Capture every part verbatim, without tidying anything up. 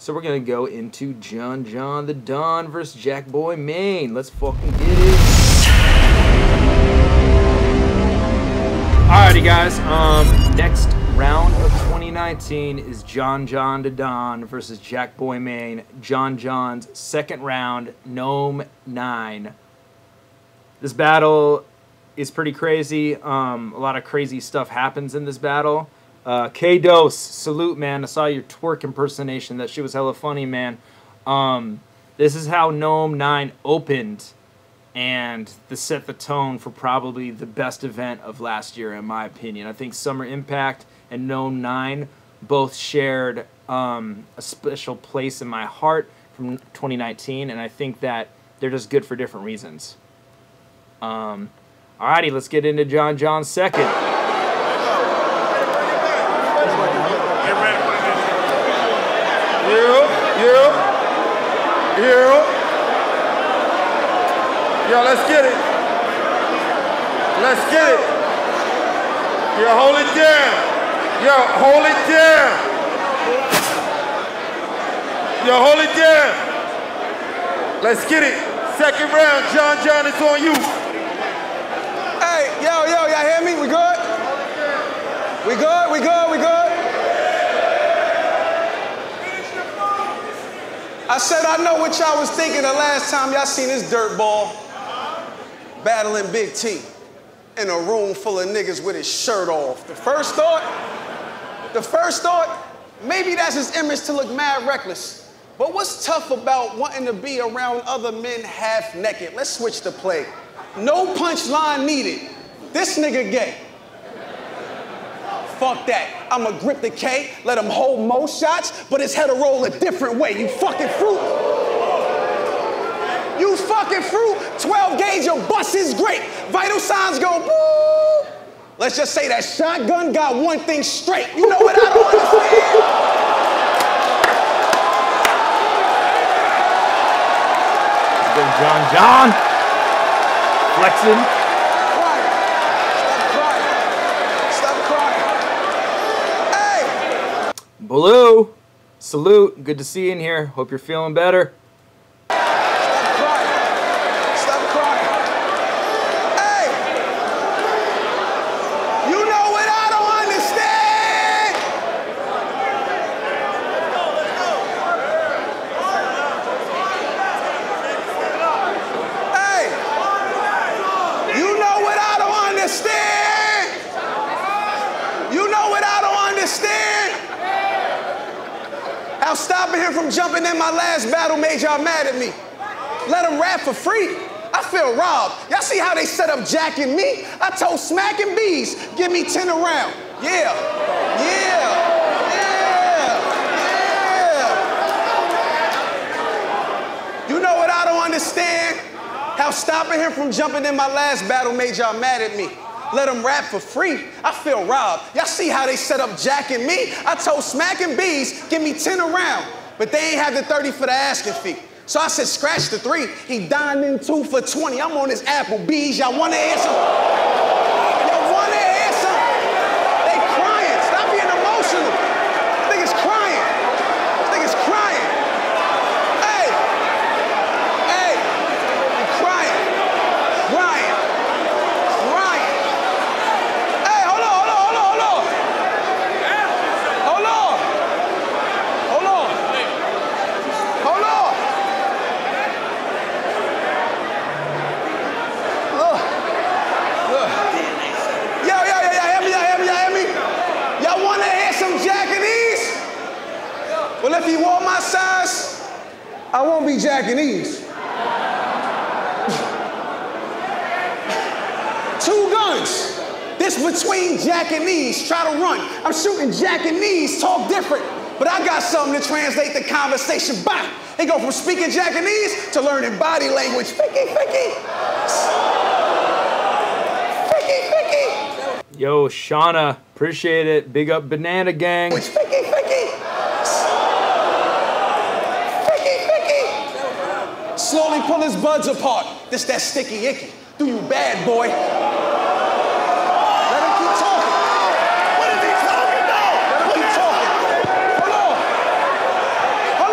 So we're going to go into John John Da Don versus Jakkboy Mane. Let's fucking get it. Alrighty guys, um, next round of twenty nineteen is John John Da Don versus Jakkboy Mane. John John's second round, Nome nine. This battle is pretty crazy. Um, a lot of crazy stuff happens in this battle. Uh, K-Dose, salute, man. I saw your Twerk impersonation. That shit was hella funny, man. Um, this is how Nome nine opened, and this set the tone for probably the best event of last year, in my opinion. I think Summer Impact and Nome nine both shared um, a special place in my heart from twenty nineteen, and I think that they're just good for different reasons. Um, alrighty, let's get into John John's second. Yo, let's get it. Let's get it. Yo, hold it down. Yo, hold it down. Yo, hold it down. Let's get it. Second round, John John, it's on you. Hey, yo, yo, y'all hear me? We good? We good, we good, we good? I said I know what y'all was thinking the last time y'all seen this dirt ball. Battling Big T in a room full of niggas with his shirt off. The first thought, the first thought, maybe that's his image to look mad reckless. But what's tough about wanting to be around other men half naked? Let's switch the play. No punchline needed. This nigga gay. Fuck that. I'ma grip the K, let him hold most shots, but his head'll roll a different way. You fucking fruit. You fucking fruit, twelve gauge, your bust is great. Vital signs go boop. Let's just say that shotgun got one thing straight. You know what I don't understand? Let's go, John John. Flexing. Crying. Stop crying. Stop crying. Hey! Blue, salute. Good to see you in here. Hope you're feeling better. Now stopping him from jumping in my last battle made y'all mad at me. Let him rap for free. I feel robbed. Y'all see how they set up Jack and me? I told Smack and Bees, give me ten around. Yeah, yeah, yeah, yeah. You know what I don't understand? How stopping him from jumping in my last battle made y'all mad at me. Let him rap for free. I feel robbed. Y'all see how they set up Jack and me? I told Smack and Bees, give me ten around. But they ain't have the thirty for the asking fee. So I said, scratch the three. He dined in two for twenty. I'm on his Applebee's. Y'all want to answer? Y'all want to answer? They crying. Stop being emotional. This nigga's crying. This nigga's crying. Hey. Hey. They're crying. Crying. Well, if he wore my size, I won't be Japanese. Two guns. This between Japanese. Try to run. I'm shooting Japanese. Talk different. But I got something to translate the conversation back. They go from speaking Japanese to learning body language. Ficky, ficky. Ficky, ficky. Yo, Shauna, appreciate it. Big up Banana Gang. Ficky, ficky. Slowly pull his buds apart. This that sticky icky. Do you bad, boy? Let him keep talking. What is he talking about? Let him keep talking. Hold on. Hold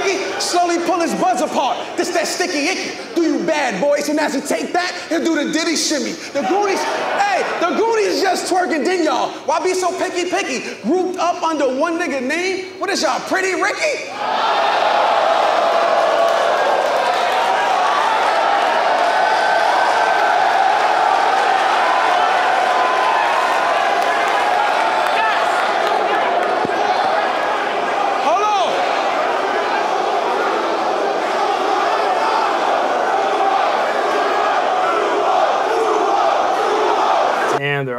icky, slowly pull his buds apart. This that sticky icky. Do you bad boys, and as you take that, he'll do the Diddy shimmy. The Goonies, hey, the Goonies just twerking, didn't y'all? Why be so picky picky? Grouped up under one nigga name? What is y'all, Pretty Ricky?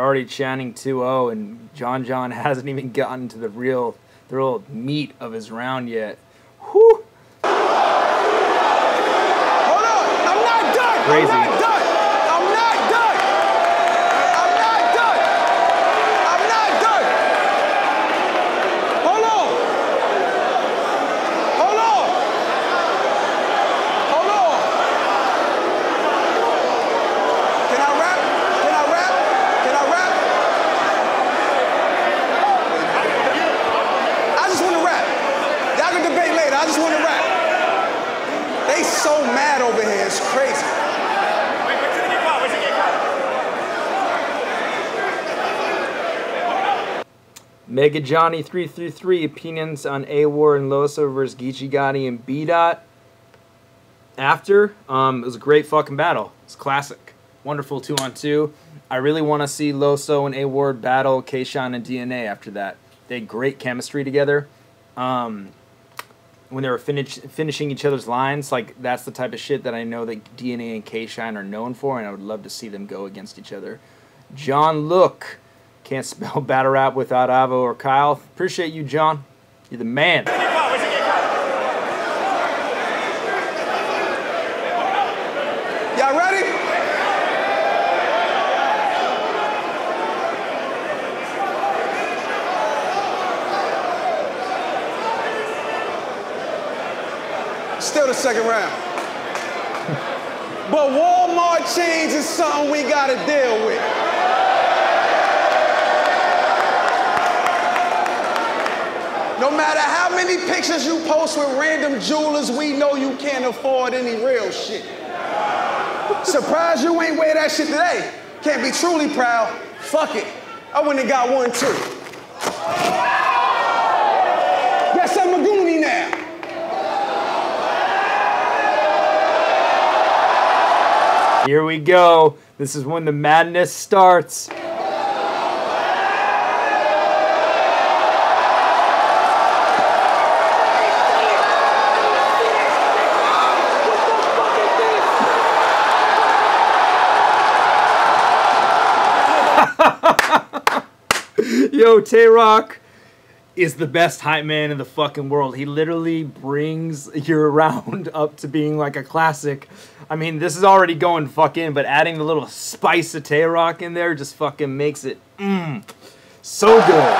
Already chanting two oh, and John John hasn't even gotten to the real, the real meat of his round yet. Whew. Hold on, I'm not done. Crazy. I'm not done. I'm not done. I'm not done. I'm not done. Hold on. Hold on. Hold on. Can I rap? Can I rap? I just want to rap. They so mad over here, it's crazy. Wait, wait till they get caught, wait till they get caught. Mega Johnny three three three, opinions on A Ward and Loso versus Geechee Gotti and B dot. After, um, it was a great fucking battle. It's classic, wonderful two on two. I really want to see Loso and A Ward battle K shine and D N A after that. They had great chemistry together. Um. When they were finish, finishing each other's lines, like that's the type of shit that I know that D N A and K shine are known for, and I would love to see them go against each other. John Look, can't spell battle rap without Avo or Kyle. Appreciate you, John. You're the man. Y'all ready? Still the second round. But Walmart change is something we gotta deal with. No matter how many pictures you post with random jewelers, we know you can't afford any real shit. Surprised you ain't wear that shit today. Can't be truly proud. Fuck it. I went and got one too. Guess I'm a Goonie now. Here we go. This is when the madness starts. Yo, Tay Rock is the best hype man in the fucking world. He literally brings your round up to being like a classic. I mean, this is already going fucking, but adding the little spice of Tay Rock in there just fucking makes it mmm so good.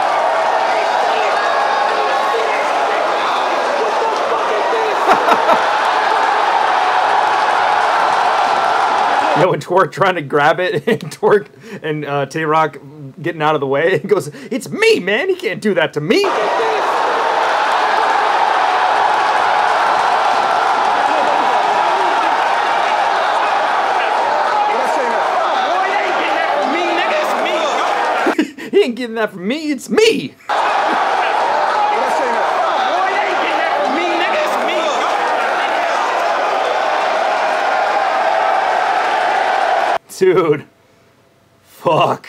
Yo, and Twerk trying to grab it, and Twerk and uh, Tay Rock getting out of the way. He goes, "It's me, man. He can't do that to me." He ain't getting that from me. It's me. Dude, fuck.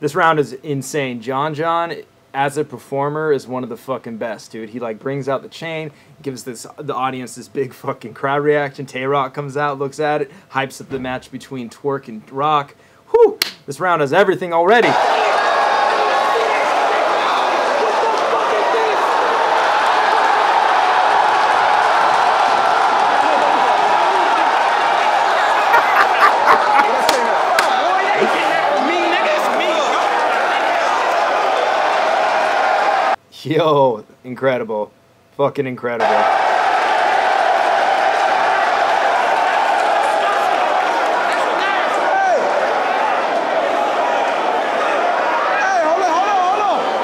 This round is insane. John John, as a performer, is one of the fucking best, dude. He, like, brings out the chain, gives this the audience this big fucking crowd reaction. Tay Rock comes out, looks at it, hypes up the match between Twerk and Rock. Whew, this round has everything already. Yo, incredible. Fucking incredible. Hey, hold on, hold on, hold on.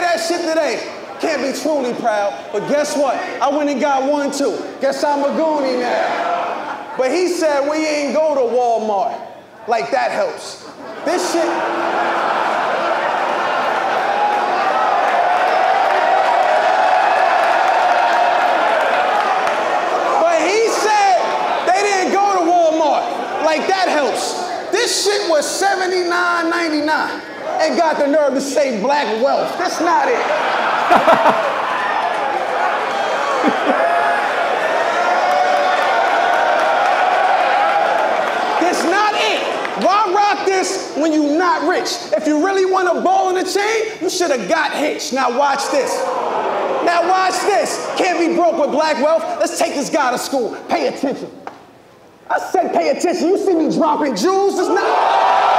say that shit today. Can't be truly proud, but guess what? I went and got one too. Guess I'm a Goonie now. But he said we ain't go to Walmart. Like that helps. This shit. But he said they didn't go to Walmart. Like that helps. This shit was seventy-nine ninety-nine and got the nerve to say black wealth. That's not it. That's not it. Why rock this when you not rich? If you really want a ball in a chain, you should have got hitched. Now watch this. Now watch this. Can't be broke with black wealth. Let's take this guy to school. Pay attention. I said pay attention. You see me dropping jewels? It's not...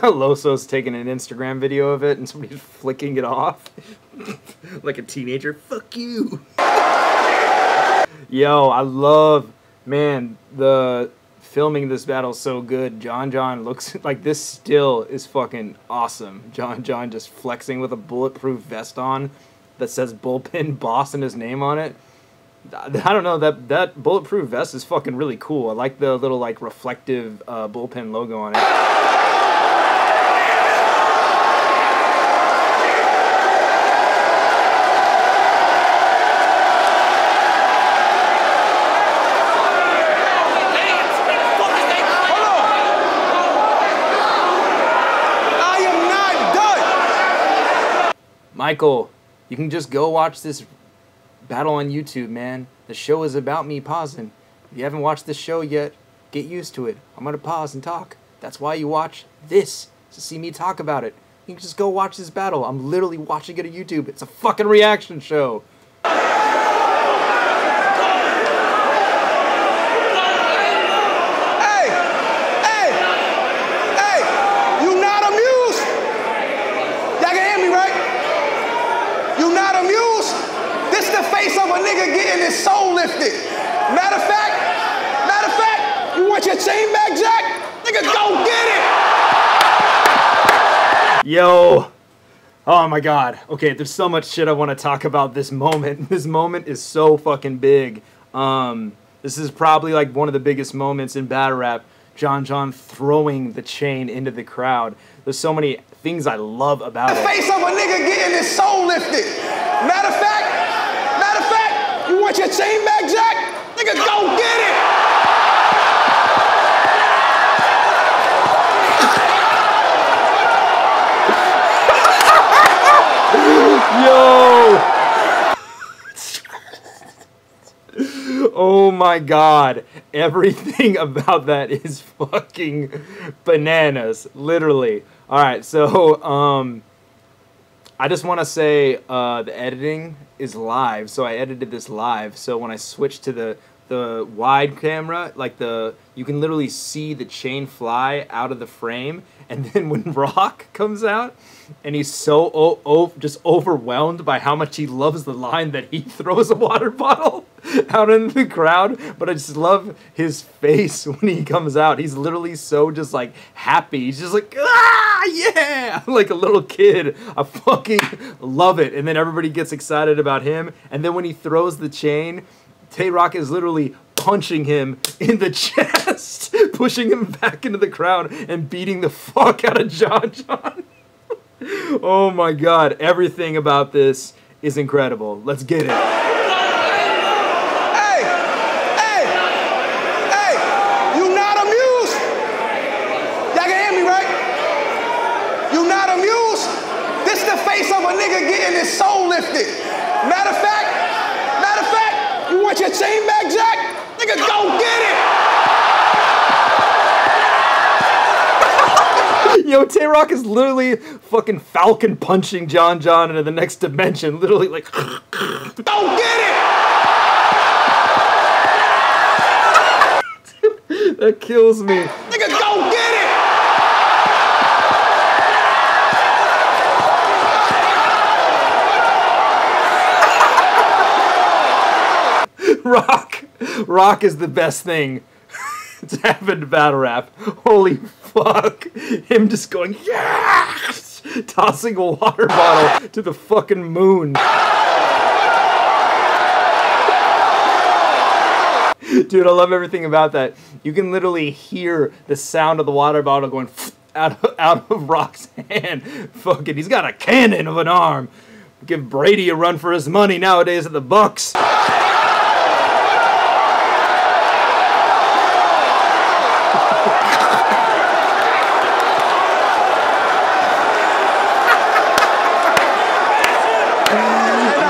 Loso's taking an Instagram video of it and somebody's flicking it off like a teenager. Fuck you. Yo, I love, man, the filming this battle is so good. John John looks like this still is fucking awesome. John John just flexing with a bulletproof vest on that says bullpen boss and his name on it. I don't know, that that bulletproof vest is fucking really cool. I like the little like reflective uh, bullpen logo on it. Michael, you can just go watch this battle on YouTube, man. The show is about me pausing. If you haven't watched this show yet, get used to it. I'm gonna pause and talk. That's why you watch this, to see me talk about it. You can just go watch this battle. I'm literally watching it on YouTube. It's a fucking reaction show. Soul lifted. Matter of fact, matter of fact, you want your chain back, Jack? Nigga, go get it! Yo. Oh my god. Okay, there's so much shit I want to talk about this moment. This moment is so fucking big. Um, this is probably like one of the biggest moments in battle rap. John John throwing the chain into the crowd. There's so many things I love about it. The face of a nigga getting his soul lifted. Matter of fact, you want your chain back, Jack? Nigga, go get it! Yo! Oh my god. Everything about that is fucking bananas. Literally. Alright, so, um... I just want to say uh, the editing is live, so I edited this live. So when I switched to the the wide camera, like the you can literally see the chain fly out of the frame, and then when Rock comes out, and he's so oh, oh just overwhelmed by how much he loves the line that he throws a water bottle out into the crowd. But I just love his face when he comes out. He's literally so just like happy. He's just like ah! Yeah, like a little kid. I fucking love it. And then everybody gets excited about him. And then when he throws the chain, Tay Rock is literally punching him in the chest, pushing him back into the crowd and beating the fuck out of John John. Oh my god, everything about this is incredible. Let's get it. Hey, hey, hey, you not amused? Y'all can hear me, right? You not amused? This the face of a nigga getting his soul lifted. Matter of fact, matter of fact, you want your chain back, Jack? Nigga, go get it! Yo, Tay Rock is literally fucking falcon punching John John into the next dimension. Literally like... Go get it! That kills me. Nigga, go get it! Rock. Rock is the best thing that's happened to battle rap. Holy fuck. Him just going, yes! Tossing a water bottle to the fucking moon. Dude, I love everything about that. You can literally hear the sound of the water bottle going out of, out of Rock's hand. Fucking, he's got a cannon of an arm. Give Brady a run for his money nowadays at the Bucks.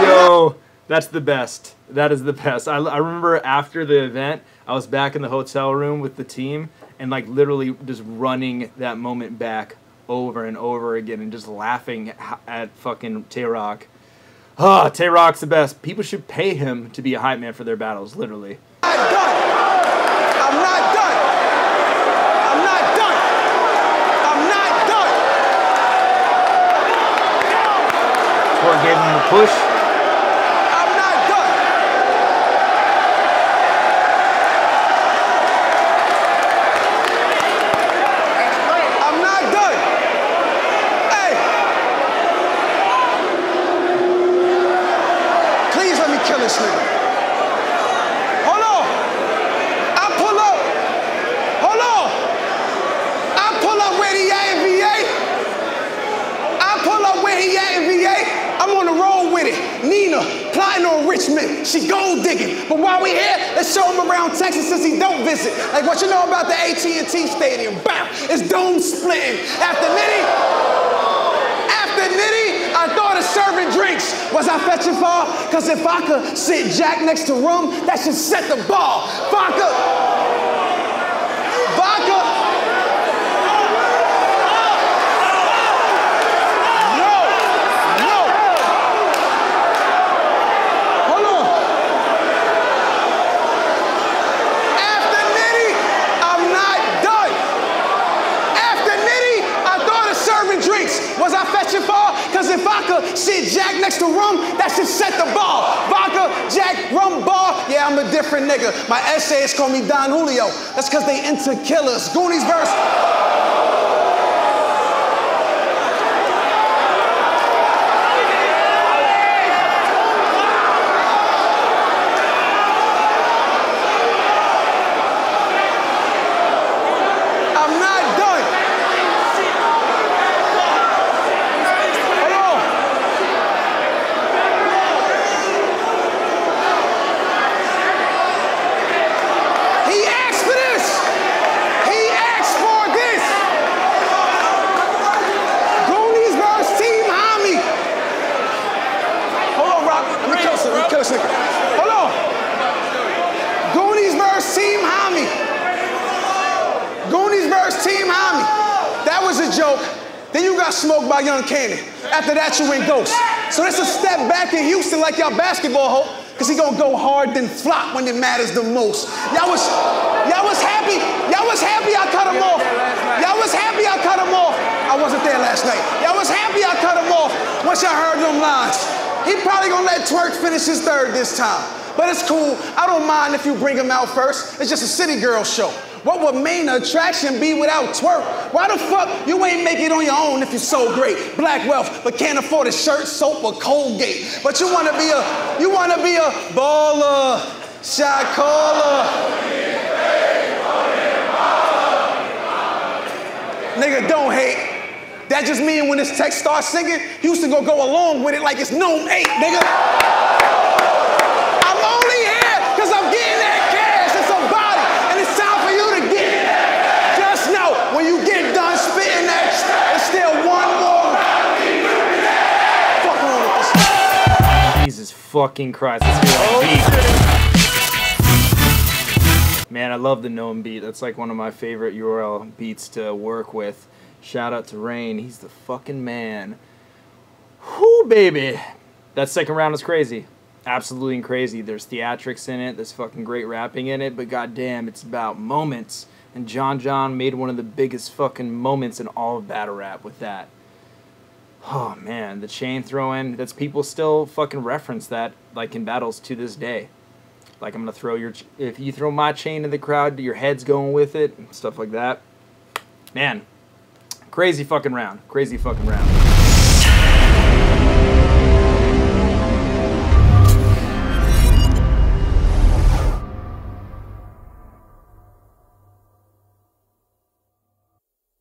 Yo, that's the best. That is the best. I, I remember after the event, I was back in the hotel room with the team and like literally just running that moment back over and over again and just laughing at fucking Tay Rock. Oh, Tay Rock's the best. People should pay him to be a hype man for their battles, literally. I'm not done. I'm not done. I'm not done. I'm not done. Ward gave him a push. I'm not done. I'm not done. Kill this nigga. Hold on. I pull up. Hold on. I pull up where he at in V A. I pull up where he at in V A. I'm on the road with it. Nina, plotting on Richmond. She gold digging. But while we here, let's show him around Texas since he don't visit. Like what you know about the A T and T Stadium. Bam. It's dome splitting. After Nitty, after Nitty, I thought of serving drinks. Was I fetching far? Cause if I could sit Jack next to rum, that should set the ball. Vodka. Vodka. No. No. Hold on. After Nitty, I'm not done. After Nitty, I thought of serving drinks. Was I fetching far? Cause if I could sit Jack next to rum, that should set the ball. Vodka, Jack, rum, bar. Yeah, I'm a different nigga. My essays call me Don Julio. That's cause they into killers. Goonies verse. So that's a step back in Houston like y'all basketball hope, because he gonna go hard then flop when it matters the most. Y'all was, y'all was happy, y'all was happy I cut him off. Y'all was happy I cut him off. I wasn't there last night. Y'all was happy I cut him off once y'all heard them lines. He probably gonna let Twerk finish his third this time. But it's cool, I don't mind if you bring him out first. It's just a city girl show. What would main attraction be without Twerk? Why the fuck you ain't make it on your own if you're so great? Black wealth, but can't afford a shirt, soap, or Colgate. But you wanna be a, you wanna be a baller, shot caller. Nigga, don't hate. That just mean when this text starts singing, Houston gonna go along with it like it's Nome eight, nigga. Fucking Christ. Let's hear that beat. Man, I love the Nome beat. That's like one of my favorite U R L beats to work with. Shout out to Rain. He's the fucking man. Whoo, baby. That second round is crazy. Absolutely crazy. There's theatrics in it. There's fucking great rapping in it. But goddamn, it's about moments. And John John made one of the biggest fucking moments in all of battle rap with that. Oh man, the chain throwing, that's people still fucking reference that like in battles to this day. Like, I'm gonna throw your, if you throw my chain in the crowd, your head's going with it, stuff like that. Man, crazy fucking round, crazy fucking round.